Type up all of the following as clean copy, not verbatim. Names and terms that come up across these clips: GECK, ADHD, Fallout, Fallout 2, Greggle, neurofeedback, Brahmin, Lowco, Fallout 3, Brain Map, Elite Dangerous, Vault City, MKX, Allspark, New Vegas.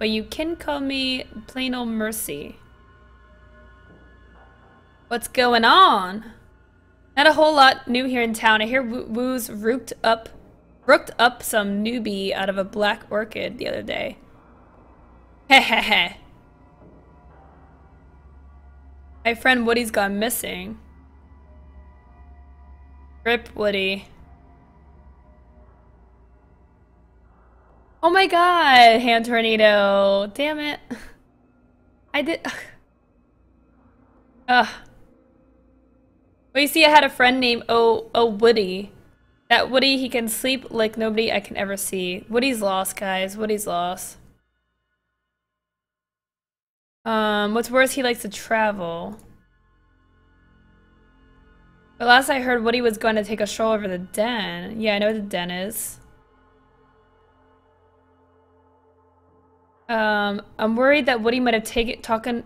but you can call me plain old Mercy. What's going on? Not a whole lot new here in town. I hear Woo's rooked up some newbie out of a black orchid the other day. Heh. My friend Woody's gone missing. Rip Woody. Oh my god, Hand Tornado. Damn it. I did. Ugh. Well, you see, I had a friend named Woody. That Woody, he can sleep like nobody I can ever see. Woody's lost, guys. Woody's lost. What's worse, he likes to travel. But last I heard, Woody was going to take a stroll over the den. Yeah, I know what the den is. I'm worried that Woody might have taken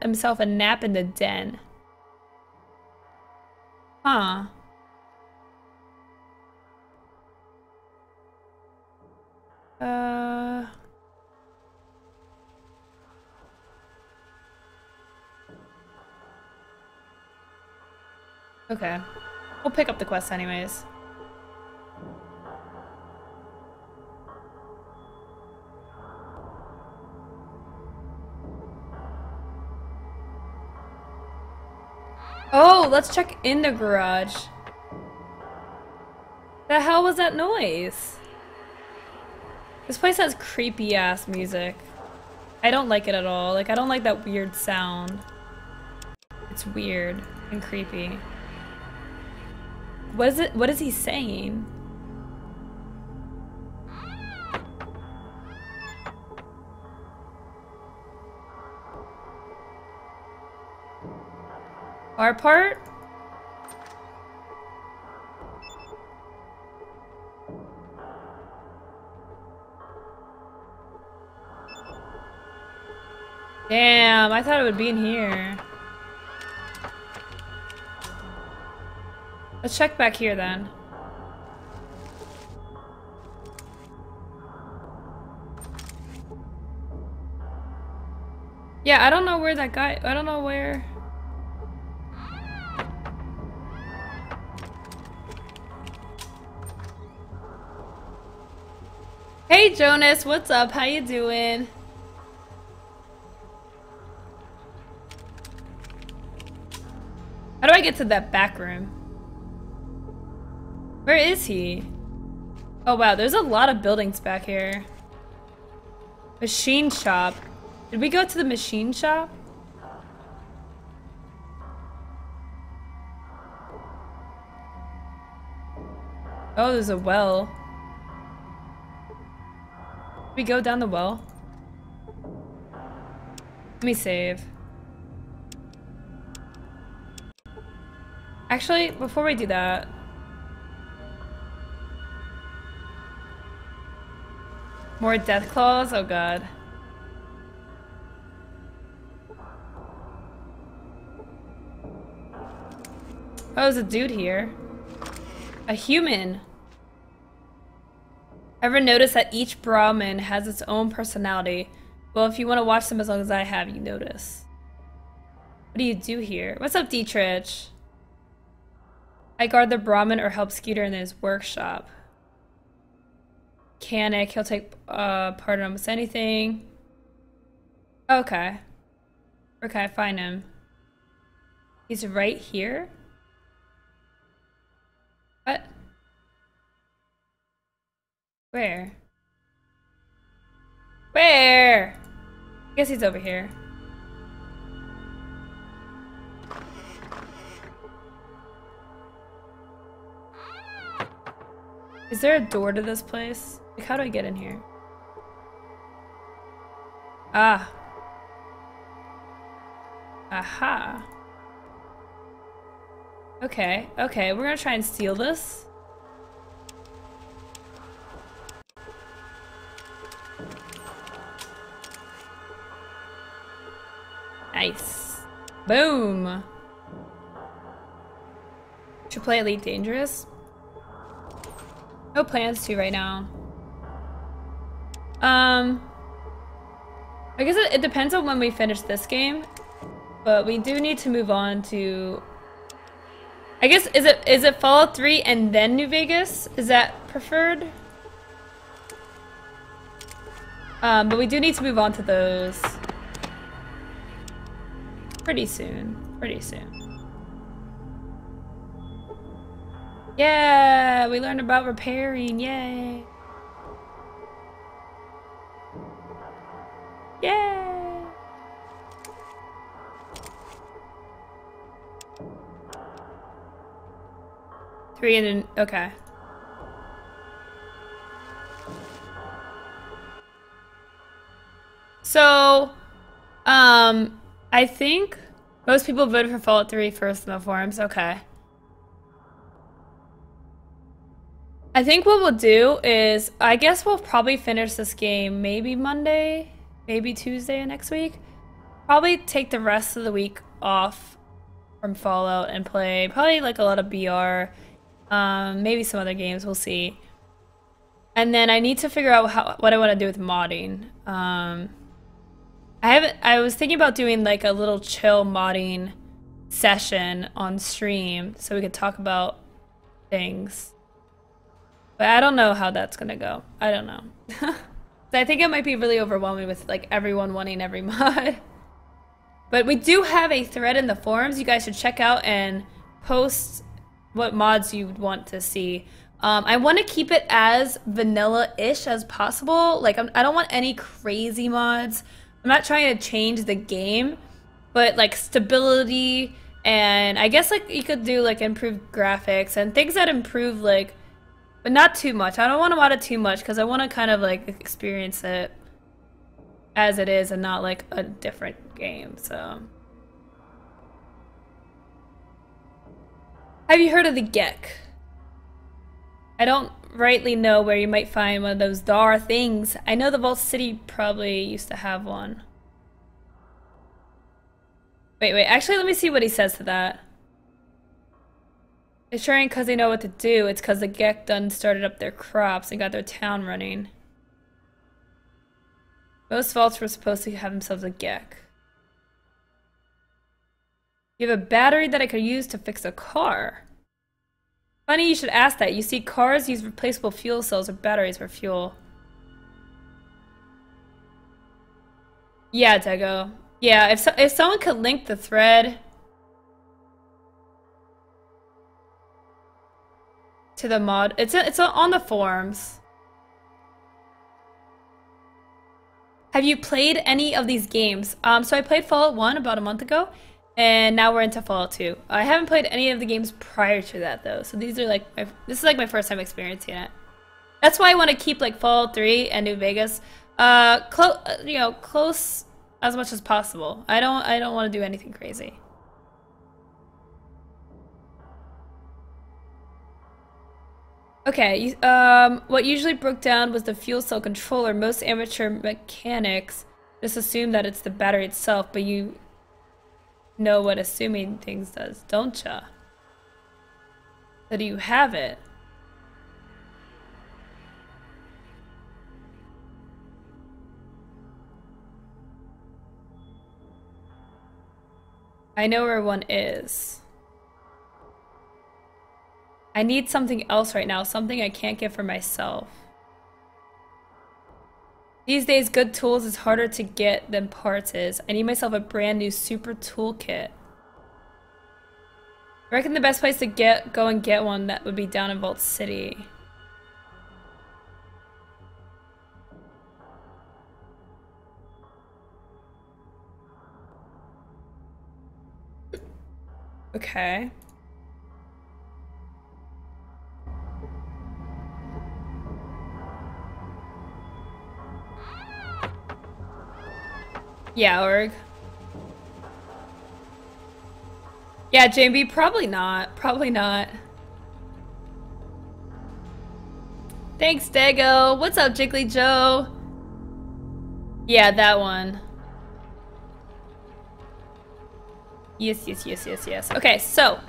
himself a nap in the den. Huh. Okay. We'll pick up the quest anyways. Oh, let's check in the garage. The hell was that noise? This place has creepy ass music. I don't like it at all. Like, I don't like that weird sound. It's weird and creepy. What is it? What is he saying? Our part? Damn, I thought it would be in here. Let's check back here then. Yeah, I don't know where that guy, I don't know where. Hey Jonas, what's up? How you doing? How do I get to that back room? Where is he? Oh wow, there's a lot of buildings back here. Machine shop. Did we go to the machine shop? Oh, there's a well. We go down the well. Let me save. Actually, before we do that, more death claws. Oh god. Oh, there's a dude here. A human. Ever noticed that each Brahmin has its own personality? Well, if you want to watch them as long as I have, you notice. What do you do here? What's up, Dietrich? I guard the Brahmin or help Skeeter in his workshop. Canic, he'll take part in almost anything. Okay. Where can I find him? He's right here? What? Where? Where? I guess he's over here. Is there a door to this place? Like, how do I get in here? Ah. Aha. Okay, okay, we're gonna try and steal this. Nice. Boom! Should play Elite Dangerous? No plans to right now. I guess it depends on when we finish this game, but we do need to move on to, I guess, is it Fallout 3 and then New Vegas? Is that preferred? But we do need to move on to those pretty soon. Yeah, we learned about repairing, yay! Yay! Three and then, okay. So, I think most people voted for Fallout 3 first in the forums, okay. I think what we'll do is, I guess we'll probably finish this game maybe Monday, maybe Tuesday next week. Probably take the rest of the week off from Fallout and play probably like a lot of BR, maybe some other games, we'll see. And then I need to figure out what I want to do with modding. I was thinking about doing like a little chill modding session on stream so we could talk about things. But I don't know how that's gonna go. I don't know. I think it might be really overwhelming with like everyone wanting every mod. But we do have a thread in the forums you guys should check out and post what mods you want to see. I want to keep it as vanilla-ish as possible. Like I don't want any crazy mods. I'm not trying to change the game, but like stability and I guess like you could do like improved graphics and things that improve like. But not too much. I don't want to mod it too much because I want to kind of like experience it as it is and not like a different game, so. Have you heard of the GECK? I don't rightly know where you might find one of those DAR things. I know the Vault City probably used to have one. Wait, actually let me see what he says to that. It's sure ain't because they know what to do, it's because the GECK done started up their crops and got their town running. Most vaults were supposed to have themselves a GECK. You have a battery that I could use to fix a car. Funny you should ask that. You see, cars use replaceable fuel cells or batteries for fuel. Yeah, Dego. Yeah, if someone could link the thread to the mod, it's on the forums. Have you played any of these games? So I played Fallout 1 about a month ago, and now we're into Fallout 2. I haven't played any of the games prior to that though, so these are like this is like my first time experiencing it. That's why I want to keep like Fallout 3 and New Vegas, close as much as possible. I don't want to do anything crazy. Okay, what usually broke down was the fuel cell controller. Most amateur mechanics just assume that it's the battery itself, but you know what assuming things does, don't ya? So do you have it? I know where one is. I need something else right now, something I can't get for myself. These days, good tools is harder to get than parts is. I need myself a brand new super toolkit. I reckon the best place to go and get one that would be down in Vault City. Okay. Yeah, org. Yeah, JB, probably not. Probably not. Thanks, Dago. What's up, Jiggly Joe? Yeah, that one. Yes. Okay, so.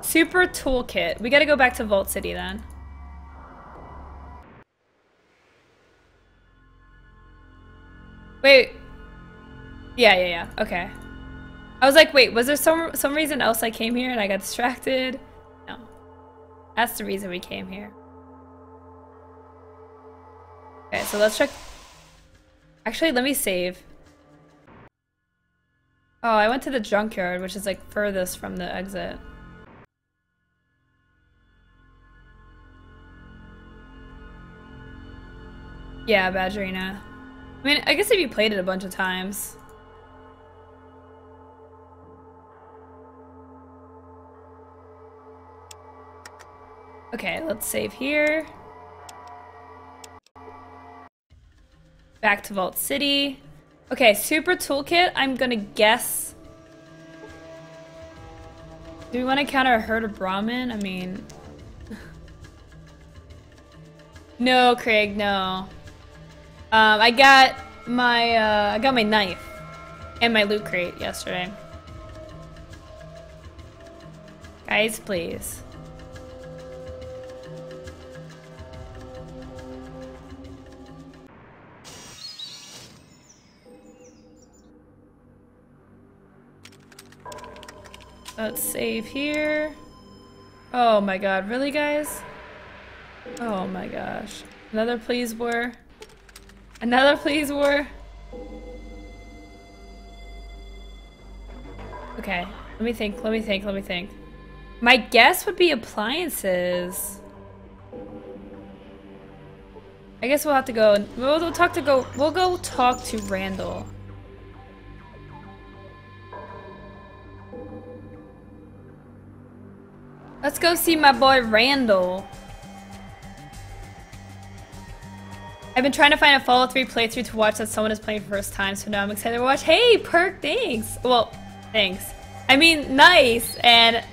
Super Toolkit. We gotta go back to Vault City then. Wait. Yeah. Okay. I was like, wait, was there some reason else I came here and I got distracted? No. That's the reason we came here. Okay, so let's check. Actually, let me save. Oh, I went to the junkyard, which is like furthest from the exit. Yeah, Badgerina. I mean, I guess if you played it a bunch of times. Okay, let's save here. Back to Vault City. Okay, Super Toolkit, I'm gonna guess. Do we want to counter a herd of Brahmin? I mean... No, Craig, no. I got my knife and my loot crate yesterday. Guys, please. Let's save here. Oh my god, really, guys? Oh my gosh. Another please war. Another please war. Okay, let me think. My guess would be appliances. I guess we'll have to go, we'll go talk to Randall. Let's go see my boy Randall. I've been trying to find a Fallout 3 playthrough to watch that someone is playing for the first time, so now I'm excited to watch. Hey, Perk, thanks! Well, thanks. I mean, nice! And,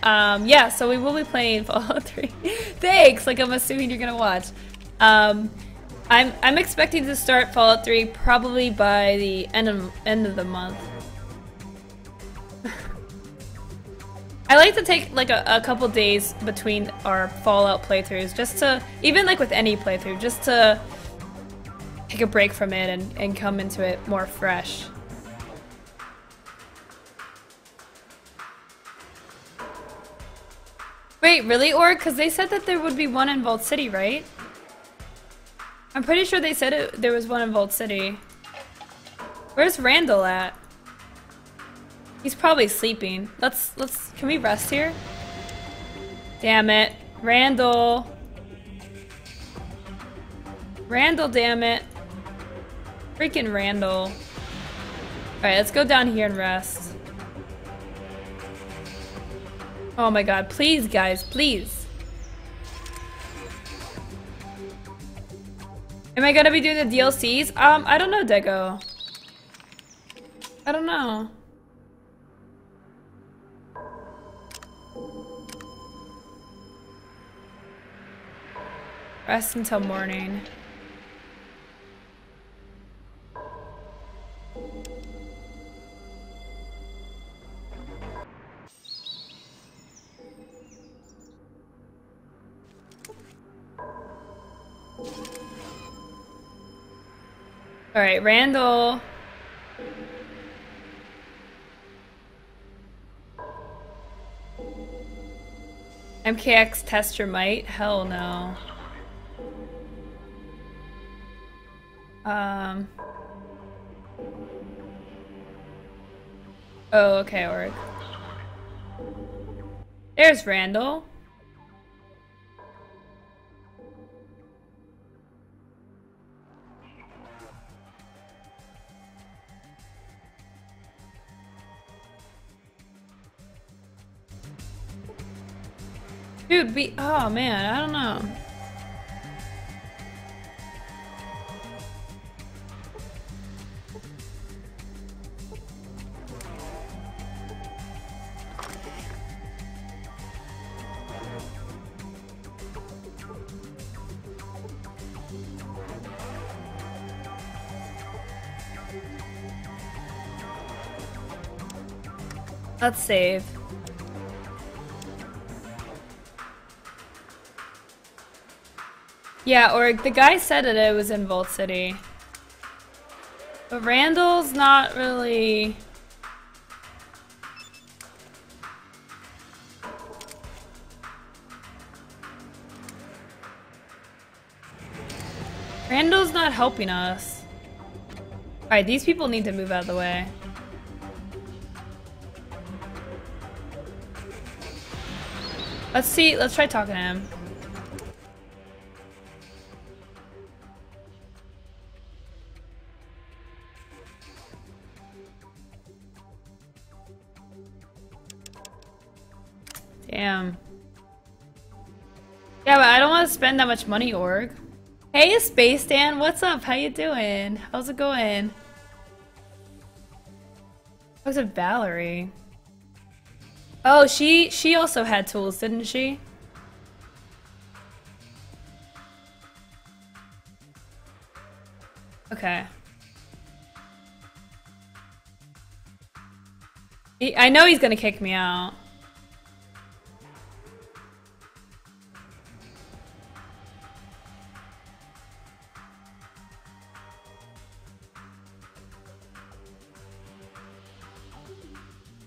yeah, so we will be playing Fallout 3. Thanks! Like, I'm assuming you're gonna watch. I'm expecting to start Fallout 3 probably by the end of the month. I like to take, like, a couple days between our Fallout playthroughs, just to, even, like, with any playthrough, just to... take a break from it and come into it more fresh. Wait, really, Org? Because they said that there would be one in Vault City, right? I'm pretty sure they said there was one in Vault City. Where's Randall at? He's probably sleeping. Can we rest here? Damn it. Randall, damn it. Freaking Randall. Alright, let's go down here and rest. Oh my god, please guys, please. Am I gonna be doing the DLCs? I don't know, Dego. I don't know. Rest until morning. All right, Randall. MKX test your might? Hell no. Oh, okay, Org. There's Randall. Dude, oh man, I don't know. Let's save. Yeah, or the guy said that it was in Vault City. But Randall's not really... Randall's not helping us. Alright, these people need to move out of the way. Let's see, let's try talking to him. Damn. Yeah, but I don't want to spend that much money, org. Hey, Space Dan, what's up? How you doing? How's it going? How's it Valerie? Oh, she also had tools, didn't she? Okay. I know he's gonna kick me out.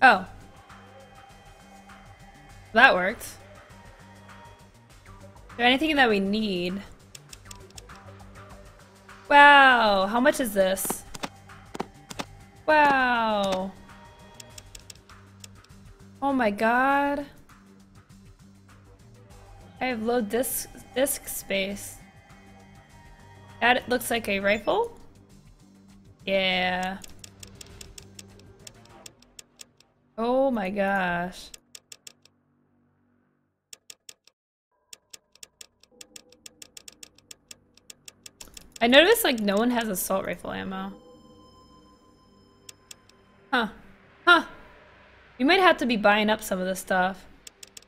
Oh. That worked. Is there anything that we need? Wow, how much is this? Wow. Oh my god. I have low disk space. That looks like a rifle? Yeah. Oh my gosh. I noticed, like, no one has assault rifle ammo. Huh. Huh. You might have to be buying up some of this stuff.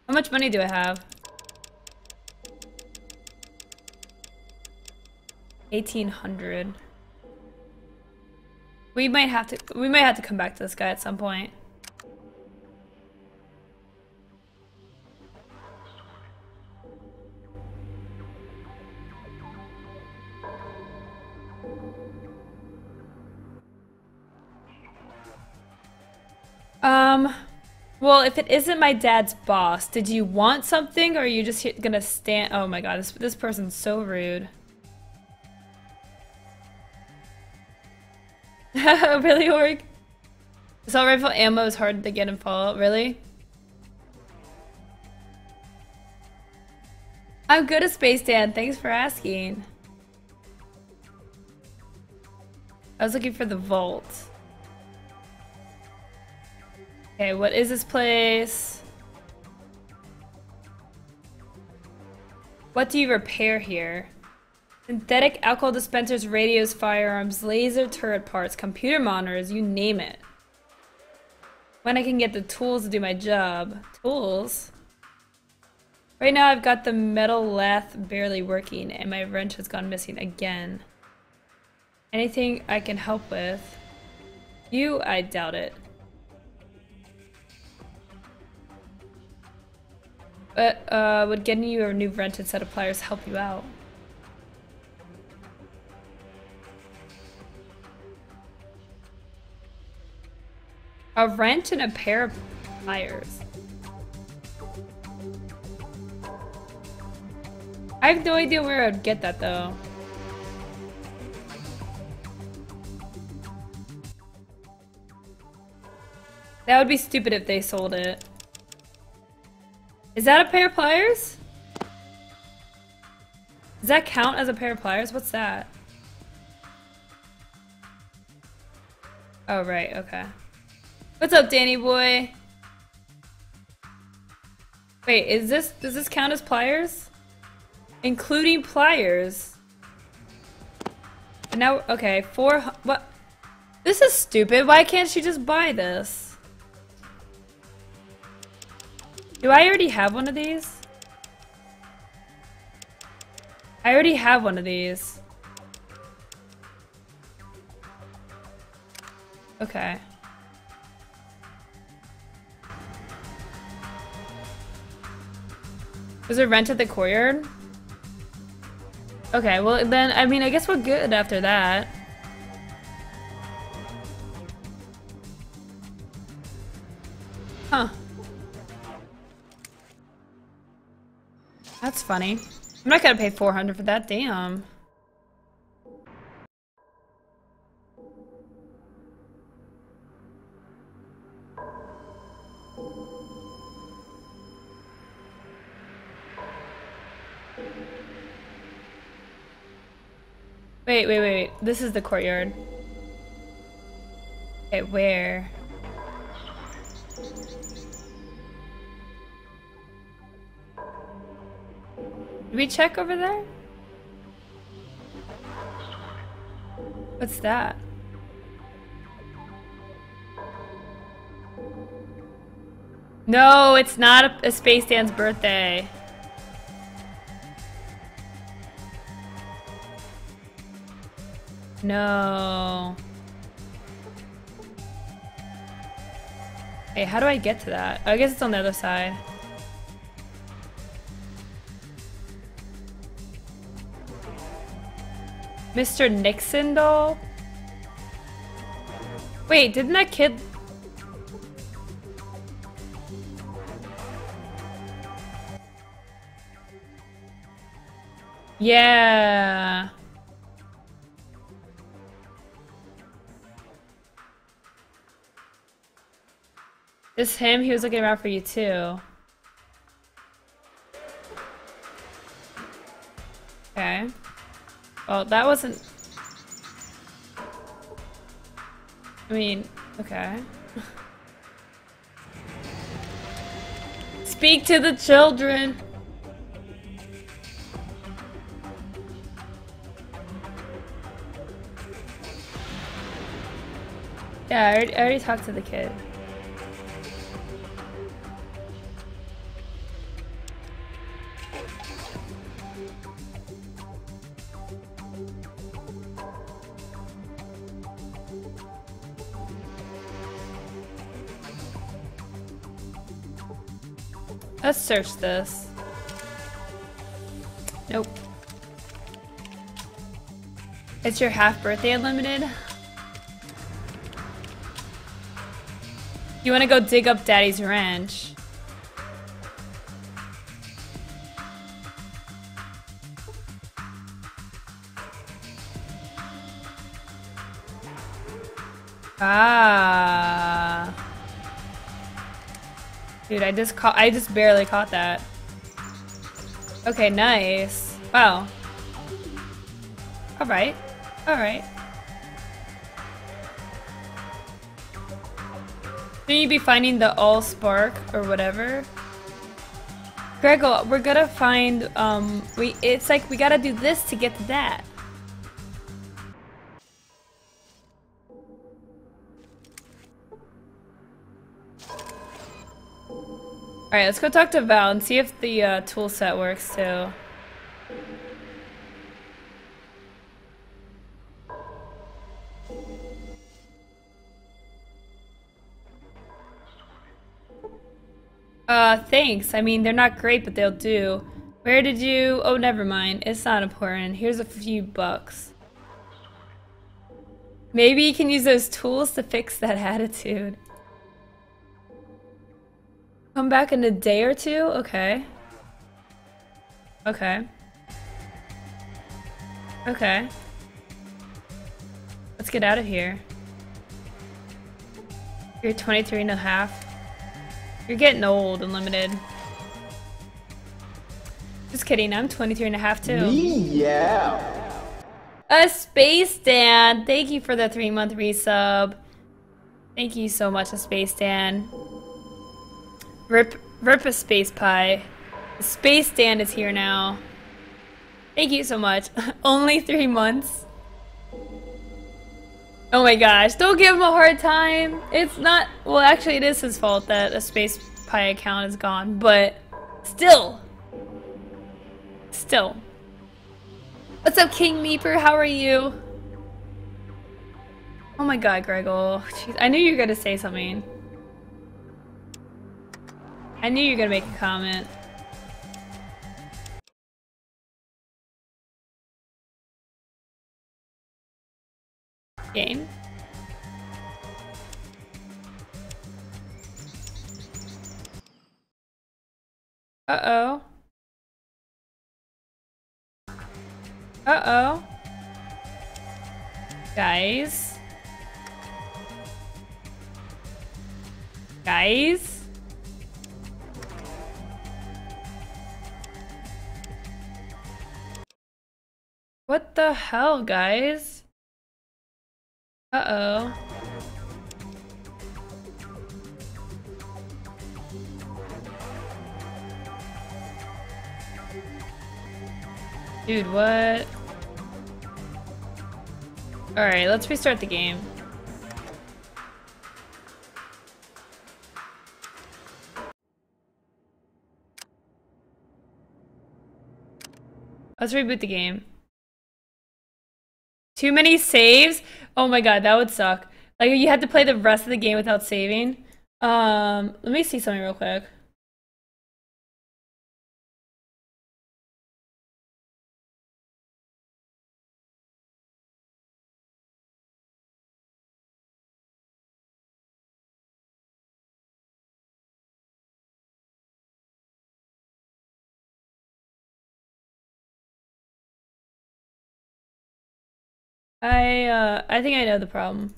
How much money do I have? 1,800. We might have to come back to this guy at some point. Well, if it isn't my dad's boss, did you want something or are you just gonna stand? Oh my god, this person's so rude. Really, org? Assault rifle ammo is hard to get in Fallout, really? I'm good at Space Dan, thanks for asking. I was looking for the vault. Okay, what is this place? What do you repair here? Synthetic alcohol dispensers, radios, firearms, laser turret parts, computer monitors, you name it. When I can get the tools to do my job. Tools? Right now I've got the metal lathe barely working and my wrench has gone missing again. Anything I can help with? You? I doubt it. But, would getting you a new rented set of pliers help you out? A wrench and a pair of pliers. I have no idea where I'd get that though. That would be stupid if they sold it. Is that a pair of pliers? Does that count as a pair of pliers? What's that? Oh, right, okay. What's up, Danny boy? Wait, does this count as pliers? Including pliers. And now, okay, what? This is stupid, why can't she just buy this? Do I already have one of these? I already have one of these. Okay. Was it rent at the courtyard? Okay, well then, I mean, I guess we're good after that. Huh. That's funny. I'm not gonna pay $400 for that, damn. Wait. This is the courtyard. Okay, where? Did we check over there? What's that? No, it's not a Space Dan's birthday. No. Hey, how do I get to that? I guess it's on the other side. Mr. Nixon doll? Wait, didn't that kid... Yeah. This him? He was looking around for you too. Okay. Well, that wasn't... I mean, okay. Speak to the children! Yeah, I already talked to the kid. Let's search this. Nope. It's your half birthday unlimited? You wanna go dig up Daddy's ranch? Ah. Dude, I just barely caught that. Okay, nice. Wow. Alright. Alright. Shouldn't you be finding the Allspark or whatever? Gregor, we're gonna find, it's like we gotta do this to get to that. Alright, let's go talk to Val and see if the tool set works too. Thanks. I mean, they're not great, but they'll do. Where did you... Oh, never mind. It's not important. Here's a few bucks. Maybe you can use those tools to fix that attitude. Come back in a day or two? Okay. Okay. Okay. Let's get out of here. You're 23 and a half. You're getting old, Unlimited. Just kidding, I'm 23 and a half too. Yeah. A Space Dan! Thank you for the 3-month resub. Thank you so much, a Space Dan. Rip a space pie. The Space Dan is here now. Thank you so much. Only 3 months. Oh my gosh, don't give him a hard time. It's not, well actually it is his fault that a space pie account is gone, but still. Still. What's up, King Meeper? How are you? Oh my god, Gregor. Jeez, I knew you were gonna say something. I knew you were gonna make a comment. Game. Uh-oh. Uh-oh. Guys. Guys. What the hell, guys? Uh-oh. Dude, what? Alright, let's restart the game. Let's reboot the game. Too many saves? Oh my god, that would suck. Like, you had to play the rest of the game without saving. Let me see something real quick. I think I know the problem.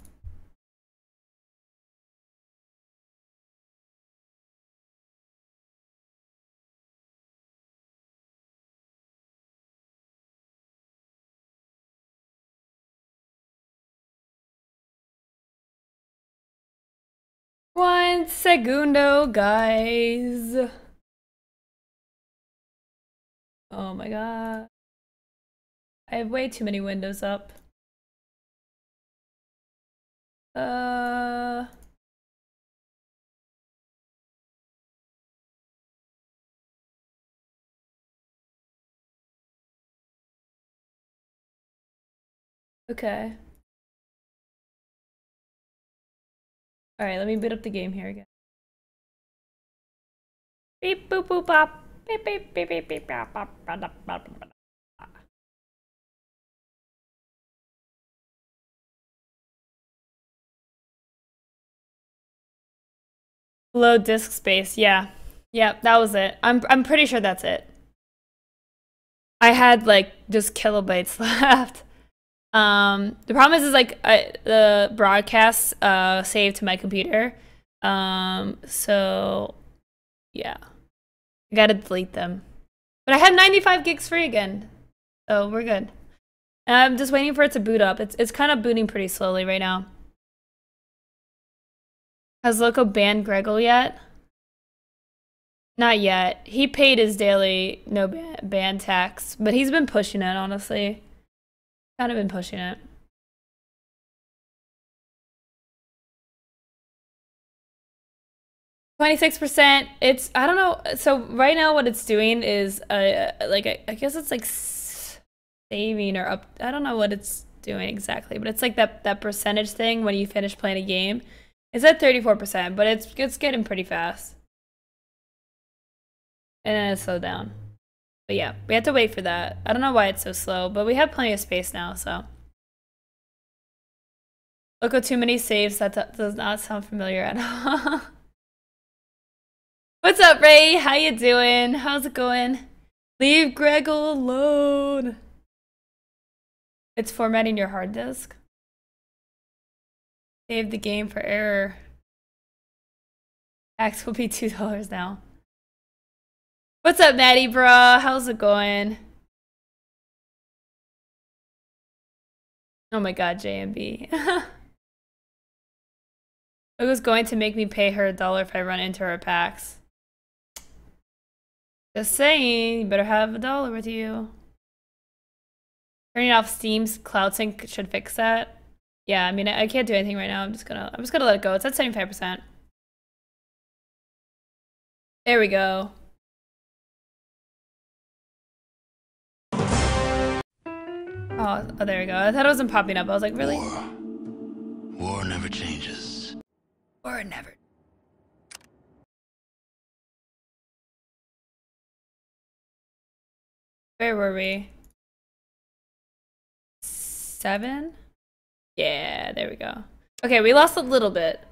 One segundo, guys. Oh my god. I have way too many windows up. Okay. All right, let me boot up the game here again. Beep boop boop bop. Beep beep beep beep beep bop bop bop bop bop. Low disk space, yeah. Yeah, that was it. I'm pretty sure that's it. I had like just kilobytes left. The problem is like the broadcasts saved to my computer. So yeah. I gotta delete them. But I have 95 gigs free again. So we're good. And I'm just waiting for it to boot up. It's kind of booting pretty slowly right now. Has Loco banned Greggle yet? Not yet. He paid his daily no ban tax, but he's been pushing it, honestly. Kind of been pushing it. $26%. It's, I don't know. So right now what it's doing is, like, I guess it's like saving or up. I don't know what it's doing exactly, but it's like that percentage thing when you finish playing a game. It's at 34%, but it's getting pretty fast. And then it slowed down. But yeah, we have to wait for that. I don't know why it's so slow, but we have plenty of space now, so. Look at too many saves, that does not sound familiar at all. What's up, Ray? How you doing? How's it going? Leave Greg alone. It's formatting your hard disk. Save the game for error. Tax will be $2 now. What's up, Maddie, bruh? How's it going? Oh my god, JMB. It was going to make me pay her $1 if I run into her packs. Just saying, you better have $1 with you. Turning off Steam's Cloud Sync should fix that. Yeah, I mean, I can't do anything right now. I'm just gonna let it go. It's at 75%. There we go. Oh, there we go. I thought it wasn't popping up. I was like, really? War never changes. War never. Where were we? 7? Yeah, there we go. Okay, we lost a little bit.